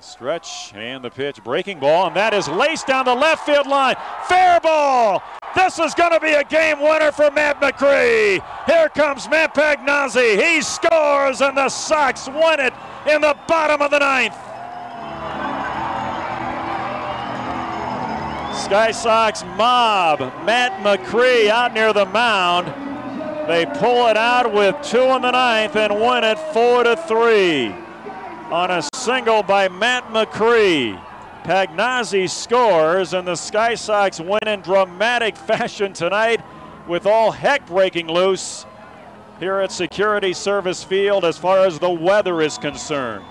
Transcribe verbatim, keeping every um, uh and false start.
Stretch and the pitch, breaking ball, and that is laced down the left field line. Fair ball. This is going to be a game winner for Matt Macri. Here comes Matt Pagnozzi. He scores, and the Sox win it in the bottom of the ninth. Sky Sox mob Matt Macri out near the mound. They pull it out with two in the ninth and win it four to three. On a single by Matt Macri, Pagnozzi scores, and the Sky Sox win in dramatic fashion tonight with all heck breaking loose here at Security Service Field as far as the weather is concerned.